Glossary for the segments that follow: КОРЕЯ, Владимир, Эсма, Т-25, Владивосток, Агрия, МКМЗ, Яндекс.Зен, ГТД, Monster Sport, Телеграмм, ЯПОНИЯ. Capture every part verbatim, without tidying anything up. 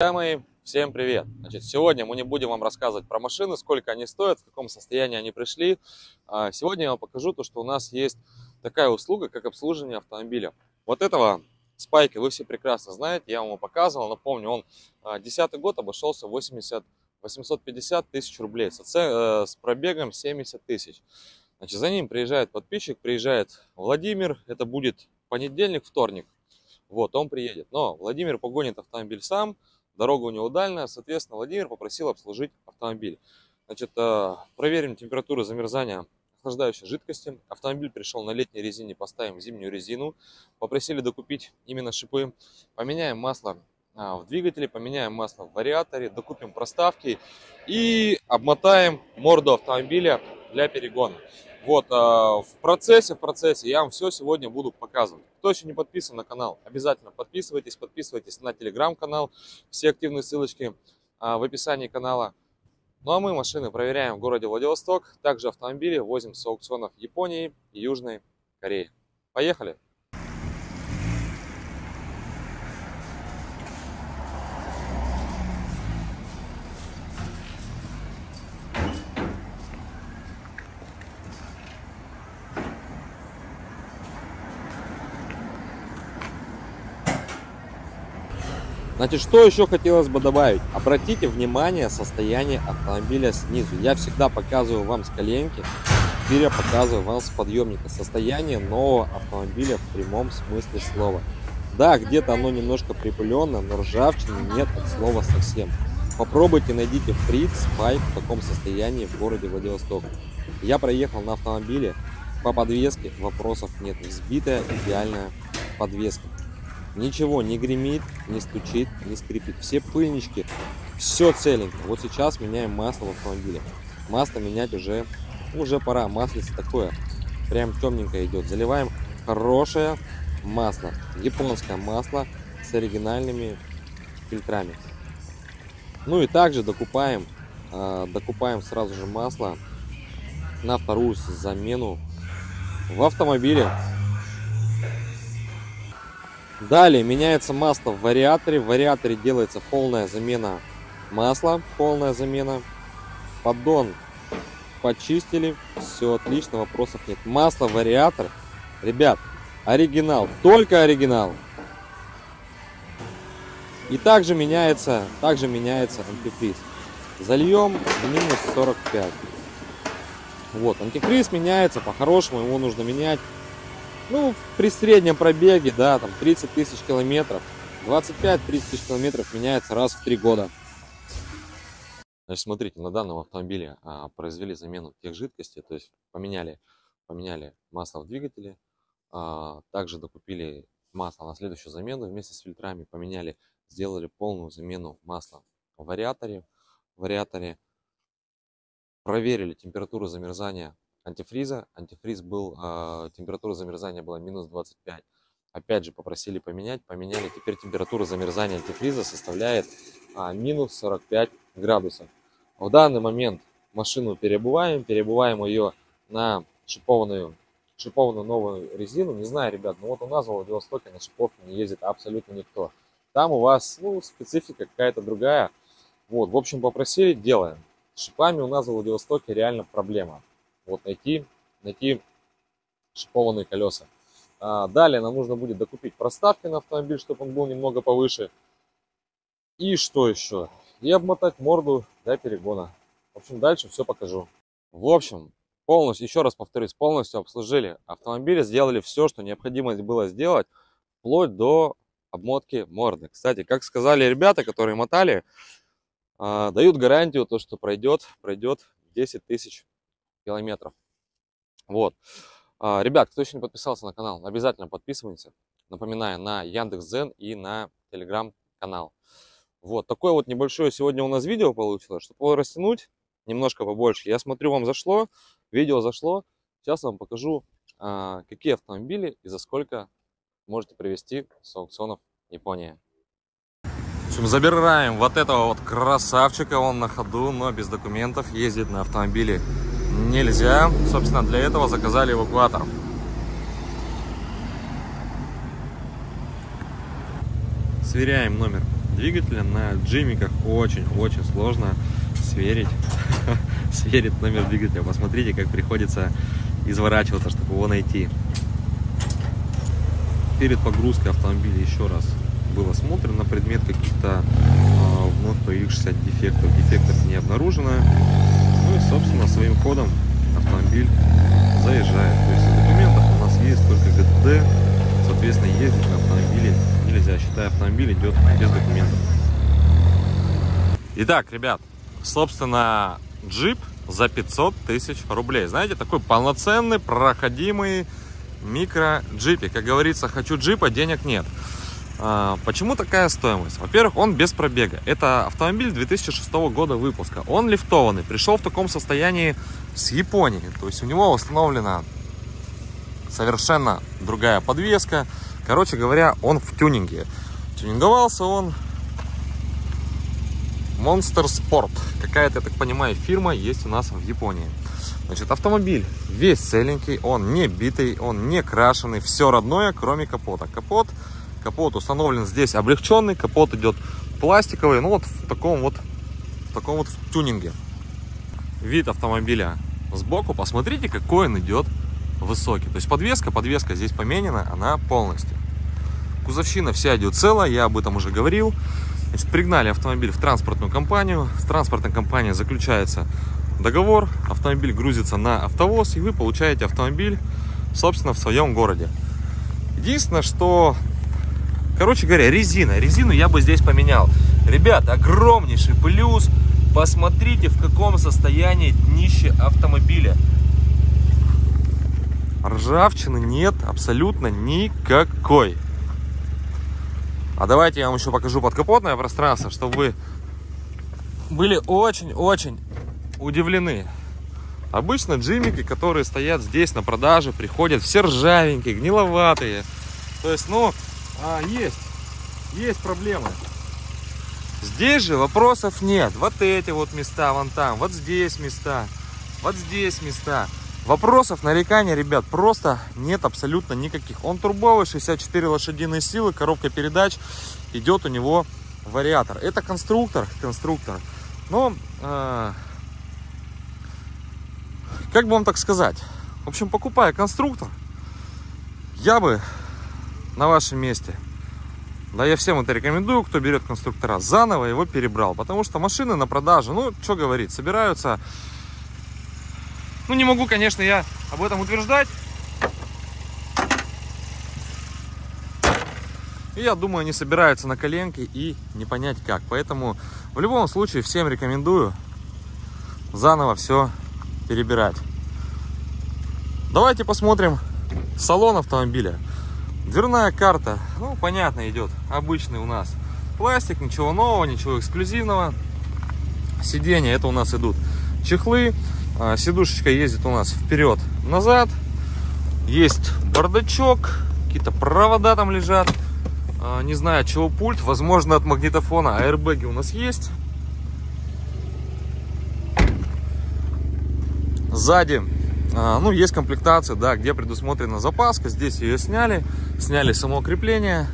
Друзья мои, всем привет! Значит, сегодня мы не будем вам рассказывать про машины, сколько они стоят, в каком состоянии они пришли. Сегодня я вам покажу то, что у нас есть такая услуга, как обслуживание автомобиля. Вот этого спайка вы все прекрасно знаете, я вам его показывал. Напомню, он две тысячи десятый год обошелся восемьдесят, восемьсот пятьдесят тысяч рублей с пробегом семьдесят тысяч. Значит, за ним приезжает подписчик, приезжает Владимир, это будет понедельник, вторник. Вот, он приедет, но Владимир погонит автомобиль сам. Дорога у него дальняя, соответственно, Владимир попросил обслужить автомобиль. Значит, проверим температуру замерзания охлаждающей жидкости. Автомобиль пришел на летней резине, поставим зимнюю резину. Попросили докупить именно шипы. Поменяем масло в двигателе, поменяем масло в вариаторе, докупим проставки и обмотаем морду автомобиля для перегона. Вот, в процессе, в процессе я вам все сегодня буду показывать. Кто еще не подписан на канал, обязательно подписывайтесь, подписывайтесь на телеграм-канал. Все активные ссылочки в описании канала. Ну а мы машины проверяем в городе Владивосток. Также автомобили возим с аукционов Японии и Южной Кореи. Поехали! Значит, что еще хотелось бы добавить? Обратите внимание состояние автомобиля снизу. Я всегда показываю вам с коленки, теперь я показываю вам с подъемника. Состояние нового автомобиля в прямом смысле слова. Да, где-то оно немножко припылено, но ржавчины нет от слова совсем. Попробуйте, найдите фриц, спайк в таком состоянии в городе Владивосток. Я проехал на автомобиле, по подвеске вопросов нет. Взбитая идеальная подвеска. Ничего не гремит, не стучит, не скрипит. Все пыльнички, все целенько. Вот сейчас меняем масло в автомобиле. Масло менять уже, уже пора. Маслице такое, прям темненькое идет. Заливаем хорошее масло, японское масло с оригинальными фильтрами. Ну и также докупаем, докупаем сразу же масло на вторую замену в автомобиле. Далее меняется масло в вариаторе. В вариаторе делается полная замена масла, полная замена. Поддон почистили, все отлично, вопросов нет. Масло, вариатор, ребят, оригинал, только оригинал. И также меняется, также меняется антифриз. Зальем минус сорок пять. Вот, антифриз меняется, по-хорошему его нужно менять. Ну, при среднем пробеге, да, там тридцать тысяч километров, двадцать пять-тридцать тысяч километров меняется раз в три года. Значит, смотрите, на данном автомобиле а, произвели замену тех жидкостей, то есть поменяли, поменяли масло в двигателе, а, также докупили масло на следующую замену вместе с фильтрами, поменяли, сделали полную замену масла в вариаторе, в вариаторе проверили температуру замерзания антифриза. Антифриз был, э, температура замерзания была минус двадцать пять. Опять же попросили поменять, поменяли. Теперь температура замерзания антифриза составляет а, минус сорок пять градусов. В данный момент машину переобуваем, переобуваем ее на шипованную, шипованную новую резину. Не знаю, ребят, но вот у нас в Владивостоке на шиповке не ездит абсолютно никто. Там у вас, ну, специфика какая-то другая. Вот, в общем, попросили, делаем. С шипами у нас в Владивостоке реально проблема. Вот найти, найти шипованные колеса. А далее нам нужно будет докупить проставки на автомобиль, чтобы он был немного повыше. И что еще? И обмотать морду до перегона. В общем, дальше все покажу. В общем, полностью, еще раз повторюсь, полностью обслужили автомобиль, сделали все, что необходимо было сделать, вплоть до обмотки морды. Кстати, как сказали ребята, которые мотали, а, дают гарантию, то, что пройдет, пройдет десять тысяч километров. Вот, а, ребят, кто еще не подписался на канал, обязательно подписывайтесь, напоминаю, на Яндекс.Зен и на Телеграмм канал. Вот такое вот небольшое сегодня у нас видео получилось, чтобы его растянуть немножко побольше. Я смотрю, вам зашло видео, зашло. Сейчас вам покажу, а, какие автомобили и за сколько можете привезти с аукционов Японии. В общем, забираем вот этого вот красавчика, он на ходу, но без документов, ездит на автомобиле нельзя. Собственно, для этого заказали эвакуатор. Сверяем номер двигателя на джимиках очень-очень сложно сверить, сверить номер двигателя. Посмотрите, как приходится изворачиваться, чтобы его найти. Перед погрузкой автомобиля еще раз было смотрено на предмет каких-то э, вновь появившихся дефектов. Дефектов не обнаружено. Ну и, собственно, своим ходом автомобиль заезжает. То есть в документах у нас есть только ГТД. Соответственно, ездить на автомобиле нельзя. Считай, автомобиль идет без документов. Итак, ребят, собственно, джип за пятьсот тысяч рублей. Знаете, такой полноценный, проходимый микро джипик. Как говорится, хочу джипа, денег нет. Почему такая стоимость? Во-первых, он без пробега. Это автомобиль две тысячи шестого года выпуска. Он лифтованный, пришел в таком состоянии с Японии. То есть у него установлена совершенно другая подвеска. Короче говоря, он в тюнинге. Тюнинговался он Monster Sport. Какая-то, я так понимаю, фирма есть у нас в Японии. Значит, автомобиль весь целенький, он не битый, он не крашеный. Все родное, кроме капота. Капот, капот установлен здесь облегченный. Капот идет пластиковый. Ну вот в таком вот, в таком вот тюнинге. Вид автомобиля сбоку. Посмотрите, какой он идет высокий. То есть подвеска, подвеска здесь поменена, она полностью. Кузовщина вся идет целая, я об этом уже говорил. Значит, пригнали автомобиль в транспортную компанию. С транспортной компанией заключается договор. Автомобиль грузится на автовоз, и вы получаете автомобиль, собственно, в своем городе. Единственное, что... Короче говоря, резина. Резину я бы здесь поменял. Ребят, огромнейший плюс. Посмотрите, в каком состоянии днище автомобиля. Ржавчины нет абсолютно никакой. А давайте я вам еще покажу подкапотное пространство, чтобы вы были очень-очень удивлены. Обычно джимики, которые стоят здесь на продаже, приходят все ржавенькие, гниловатые. То есть, ну, а, есть, есть проблемы. Здесь же вопросов нет. Вот эти вот места, вон там, вот здесь места, вот здесь места. Вопросов, нареканий, ребят, просто нет абсолютно никаких. Он турбовый, шестьдесят четыре лошадиные силы, коробка передач, идет у него вариатор. Это конструктор, конструктор. Но, э, как бы вам так сказать, в общем, покупая конструктор, я бы на вашем месте, да я всем это рекомендую, кто берет конструктора, заново его перебрал. Потому что машины на продаже, ну, что говорить, собираются... Ну, не могу, конечно, я об этом утверждать. И я думаю, они собираются на коленки и не понять как. Поэтому в любом случае всем рекомендую заново все перебирать. Давайте посмотрим салон автомобиля. Дверная карта, ну, понятно, идет. Обычный у нас пластик, ничего нового, ничего эксклюзивного. Сиденья, это у нас идут чехлы. Сидушечка ездит у нас вперед-назад. Есть бардачок, какие-то провода там лежат. Не знаю, от чего пульт. Возможно, от магнитофона. Аэрбэги у нас есть. Сзади, ну, есть комплектация, да, где предусмотрена запаска. Здесь ее сняли. Сняли само крепление.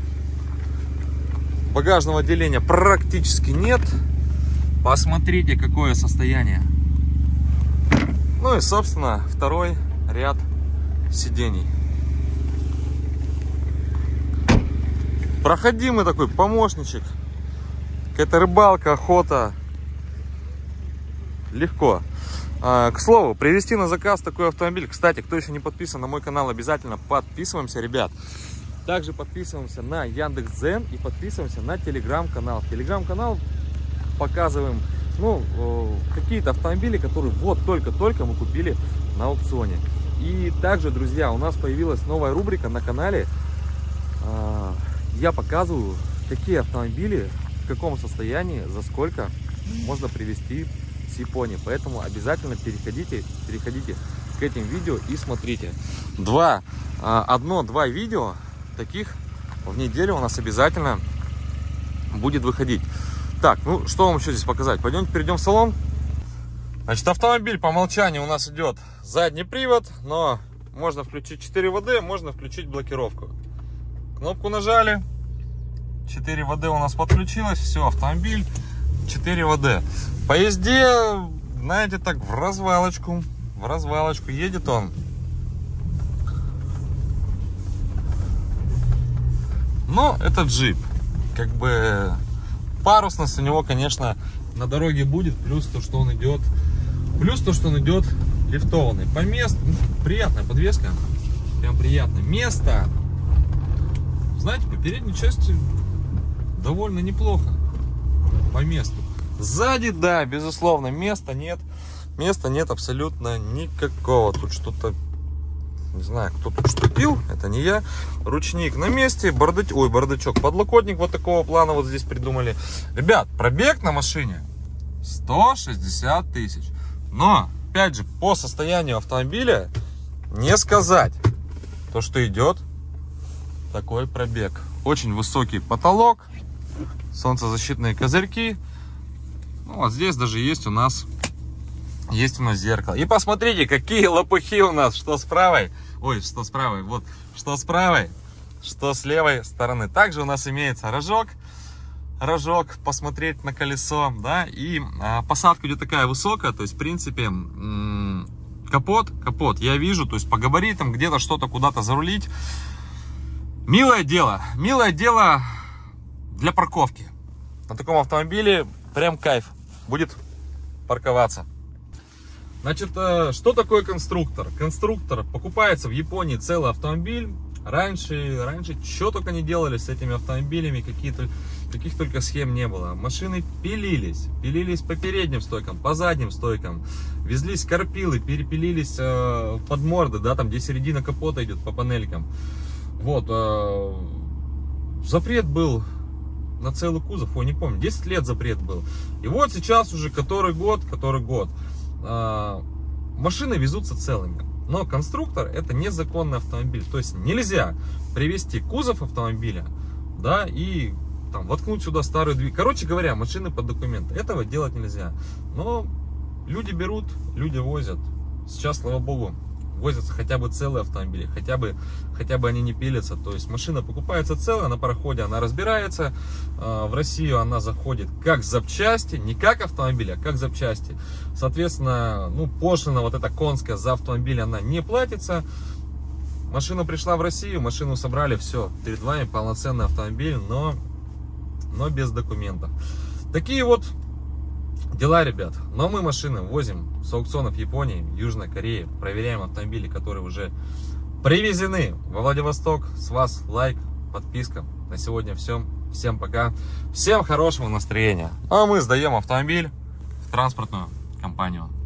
Багажного отделения практически нет. Посмотрите, какое состояние. Ну и, собственно, второй ряд сидений. Проходимый такой помощничек. Какая-то рыбалка, охота. Легко. К слову, привезти на заказ такой автомобиль. Кстати, кто еще не подписан на мой канал, обязательно подписываемся, ребят. Также подписываемся на Яндекс.Зен и подписываемся на Телеграм-канал. В Телеграм-канал показываем... Ну, какие-то автомобили, которые вот только-только мы купили на аукционе. И также, друзья, у нас появилась новая рубрика на канале. Я показываю, какие автомобили, в каком состоянии, за сколько можно привезти с Японии. Поэтому обязательно переходите, переходите к этим видео и смотрите. Два, одно-два видео таких в неделю у нас обязательно будет выходить. Так, ну что вам еще здесь показать? Пойдемте перейдем в салон. Значит, автомобиль по умолчанию у нас идет задний привод, но можно включить четыре вэ дэ, можно включить блокировку. Кнопку нажали, четыре вэ дэ у нас подключилось, все, автомобиль четыре вэ дэ. По езде, знаете, так в развалочку, в развалочку едет он. Но это джип, как бы парусность у него, конечно, на дороге будет, плюс то, что он идет, плюс то, что он идет лифтованный. По месту, приятная подвеска, прям приятно. Место, знаете, по передней части довольно неплохо, по месту. Сзади, да, безусловно, места нет, места нет абсолютно никакого. Тут что-то... Не знаю, кто тут что пил, это не я. Ручник на месте, бардач... Ой, бардачок, подлокотник вот такого плана вот здесь придумали. Ребят, пробег на машине сто шестьдесят тысяч. Но, опять же, по состоянию автомобиля не сказать, то, что идет такой пробег. Очень высокий потолок, солнцезащитные козырьки. Ну, а здесь даже есть у нас... Есть у нас зеркало. И посмотрите, какие лопухи у нас. Что с правой? Ой, что с правой? Вот, что с правой, что с левой стороны. Также у нас имеется рожок. Рожок, посмотреть на колесо, да. И а, посадка идет такая высокая. То есть, в принципе, м-м, капот, капот я вижу. То есть, по габаритам где-то что-то куда-то зарулить. Милое дело. Милое дело для парковки. На таком автомобиле прям кайф. Будет парковаться. Значит, что такое конструктор? Конструктор покупается в Японии целый автомобиль. Раньше, раньше что только не делали с этими автомобилями, какие -то, каких только схем не было. Машины пилились, пилились по передним стойкам, по задним стойкам. Везлись карпилы, перепилились э, под морды, да, там где середина капота идет по панелькам. Вот, э, запрет был на целый кузов, ой, не помню, десять лет запрет был. И вот сейчас уже который год, который год. Машины везутся целыми, но конструктор — это незаконный автомобиль, то есть нельзя привести кузов автомобиля, да, и там воткнуть сюда старую дверь. Короче говоря, машины под документы, этого делать нельзя, но люди берут, люди возят. Сейчас, слава богу, возятся хотя бы целые автомобили, хотя бы, хотя бы они не пилятся. То есть машина покупается целая, на пароходе она разбирается, в Россию она заходит как запчасти, не как автомобиль, а как запчасти. Соответственно, ну, пошлина вот эта конская за автомобиль, она не платится. Машина пришла в Россию, машину собрали, все, перед вами полноценный автомобиль, но, но без документов. Такие вот дела, ребят. Но мы машины возим с аукционов Японии, Южной Кореи, проверяем автомобили, которые уже привезены во Владивосток. С вас лайк, подписка. На сегодня все. Всем пока. Всем хорошего настроения. А мы сдаем автомобиль в транспортную компанию.